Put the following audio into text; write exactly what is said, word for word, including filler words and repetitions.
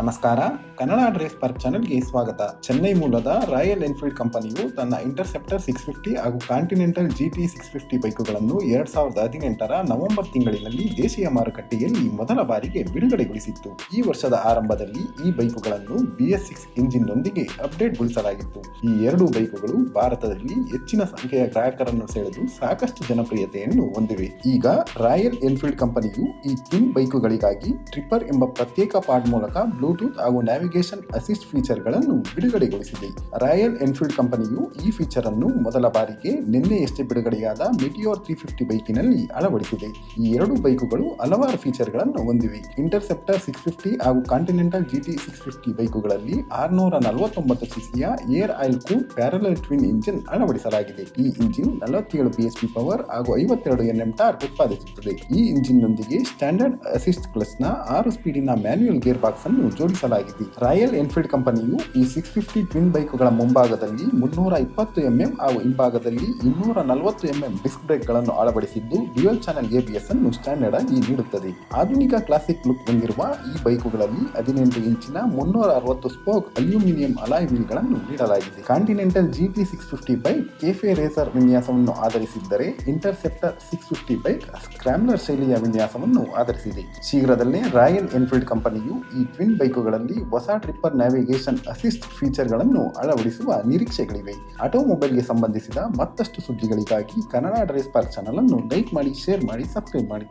ನಮಸ್ಕಾರ Kannada drive spark ಚಾನೆಲ್ಗೆ ಸ್ವಾಗತ. ಚೆನ್ನೈ ಮೂಲದ ರಾಯಲ್ ಎನ್ಫೀಲ್ಡ್ ಕಂಪನಿಯು ತನ್ನ ಇಂಟರ್ಸೆಪ್ಟರ್ ಸಿಕ್ಸ್ ಫಿಫ್ಟಿ ಹಾಗೂ Continental G T six fifty ಬೈಕುಗಳನ್ನು ಎರಡ್ ಸಾವಿರದ ಹದಿನೆಂಟರ ನವೆಂಬರ್ ತಿಂಗಳಿನಲ್ಲಿ ದೇಶೀಯ ಮಾರುಕಟ್ಟೆಯಲ್ಲಿ ಮೊದಲ ಬಾರಿಗೆ ಬಿಡುಗಡೆಗೊಳಿಸಿತ್ತು. ಈ ವರ್ಷದ ಆರಂಭದಲ್ಲಿ ಈ ಬೈಕುಗಳನ್ನು ಬಿಎಸ್ ಸಿಕ್ಸ್ ಇಂಜಿನ್ನೊಂದಿಗೆ ಅಪ್ಡೇಟ್ಗೊಳಿಸಲಾಗಿತ್ತು. ಈ ಎರಡೂ ಬೈಕುಗಳು ಭಾರತದಲ್ಲಿ ಹೆಚ್ಚಿನ ಸಂಖ್ಯೆಯ ಗ್ರಾಹಕರನ್ನು ಸೆಳೆದು ಸಾಕಷ್ಟು ಜನಪ್ರಿಯತೆಯನ್ನು ಹೊಂದಿವೆ. ಈಗ ರಾಯಲ್ ಎನ್ಫೀಲ್ಡ್ ಕಂಪನಿಯು ಈ ಕಿಂಗ್ ಬೈಕುಗಳಿಗಾಗಿ ಟ್ರಿಪ್ಪರ್ ಎಂಬ ಪ್ರತ್ಯೇಕ ಪಾಡ್ ಮೂಲಕ ಬ್ಲೂಟೂತ್ ಹಾಗೂ ನ್ಯಾವಿಗೇಷನ್ ಅಸಿಸ್ಟ್ ಫೀಚರ್ ಗಳನ್ನು ಬಿಡುಗಡೆಗೊಳಿಸಿದೆ. ರಾಯಲ್ ಎನ್ಫೀಲ್ಡ್ ಕಂಪನಿಯು ಈ ಫೀಚರ್ ಅನ್ನು ಮೊದಲ ಬಾರಿಗೆ ನಿನ್ನೆಯಷ್ಟೇ ಬಿಡುಗಡೆಯಾದ ಮೆಟಿಯೋರ್ ತ್ರೀ ಫಿಫ್ಟಿ ಬೈಕಿನಲ್ಲಿ ಅಳವಡಿಸಿದೆ. ಈ ಎರಡು ಬೈಕುಗಳು ಹಲವಾರು ಫೀಚರ್ ಗಳನ್ನು ಹೊಂದಿವೆ. ಇಂಟರ್ಸೆಪ್ಟರ್ ಸಿಕ್ಸ್ ಫಿಫ್ಟಿ ಹಾಗೂ ಕಾಂಟಿನೆಂಟಲ್ ಜಿಟಿ ಸಿಕ್ಸ್ ಫಿಫ್ಟಿ ಬೈಕುಗಳಲ್ಲಿ ಆರ್ನೂರ ನಲವತ್ತೊಂಬತ್ತು ಸಿಸಿಯ air oil cool parallel twin engine ಅಳವಡಿಸಲಾಗಿದೆ. ಈ ಇಂಜಿನ್ ನಲವತ್ತೇಳು ಬಿಎಸ್ಪಿ ಪವರ್ ಹಾಗೂ ಐವತ್ತೆರಡು ಎನ್ಎಂ ಟಾರ್ಕ್ ಉತ್ಪಾದಿಸುತ್ತದೆ. ಈ ಇಂಜಿನ್ ನೊಂದಿಗೆ ಸ್ಟ್ಯಾಂಡರ್ಡ್ ಅಸಿಸ್ಟ್ ಕ್ಲಚ್ ನ ಆರು ಸ್ಪೀಡಿನ ಮ್ಯಾನ್ಯುಯಲ್ ಗೇರ್ ಬಾಕ್ಸ್ ಅನ್ನು ಜೋಡಿಸಲಾಗಿದೆ. ರಾಯಲ್ ಎನ್ಫೀಲ್ಡ್ ಕಂಪನಿಯು ಈ ಸಿಕ್ಸ್ ಫಿಫ್ಟಿ ಟ್ವಿನ್ ಬೈಕುಗಳ ಮುಂಭಾಗದಲ್ಲಿ ಮುನ್ನೂರ ಇಪ್ಪತ್ತು ಎಂಎಂ ಹಾಗೂ ಹಿಂಭಾಗದಲ್ಲಿ ಇನ್ನೂರ ನಲವತ್ತು ಎಂಎಂ ಡಿಸ್ಕ್ ಬ್ರೇಕ್ ಗಳನ್ನು ಅಳವಡಿಸಿದ್ದು ಡ್ಯುಯಲ್ ಚಾನೆಲ್ ಎಬಿಎಸ್ ಅನ್ನು ಸ್ಟ್ಯಾಂಡರ್ಡ್ ಆಗಿ ನೀಡುತ್ತದೆ. ಆಧುನಿಕ ಕ್ಲಾಸಿಕ್ ಲುಕ್ ಹೊಂದಿರುವ ಈ ಬೈಕುಗಳಲ್ಲಿ ಹದಿನೆಂಟು ಇಂಚಿನ ಮುನ್ನೂರ ಅರವತ್ತು ಸ್ಪೋಕ್ ಅಲ್ಯೂಮಿನಿಯಂ ಅಲಾಯ್ ವೀಲ್ ಗಳನ್ನು ನೀಡಲಾಗಿದೆ. Continental GT six fifty bike cafe racer ವಿನ್ಯಾಸವನ್ನು ಆಧರಿಸಿದ್ದರೆ, Interceptor six fifty bike scrambler ಶೈಲಿಯ ವಿನ್ಯಾಸವನ್ನು ಆಧರಿಸಿದೆ. ಶೀಘ್ರದಲ್ಲೇ ರಾಯಲ್ ಎನ್ಫೀಲ್ಡ್ ಕಂಪನಿಯು ಈ ಟ್ವಿನ್ ಬೈಕುಗಳಲ್ಲಿ ಹೊಸ ಟ್ರಿಪ್ಪರ್ ನ್ಯಾವಿಗೇಷನ್ ಅಸಿಸ್ಟ್ ಫೀಚರ್ಗಳನ್ನು ಅಳವಡಿಸುವ ನಿರೀಕ್ಷೆಗಳಿವೆ. ಆಟೋಮೊಬೈಲ್ಗೆ ಸಂಬಂಧಿಸಿದ ಮತ್ತಷ್ಟು ಸುದ್ದಿಗಳಿಗಾಗಿ ಕನ್ನಡ ಡ್ರೈವ್ ಸ್ಪಾರ್ಕ್ ಚಾನಲ್ ಅನ್ನು ಲೈಕ್ ಮಾಡಿ, ಶೇರ್ ಮಾಡಿ, ಸಬ್ಸ್ಕ್ರೈಬ್ ಮಾಡಿ.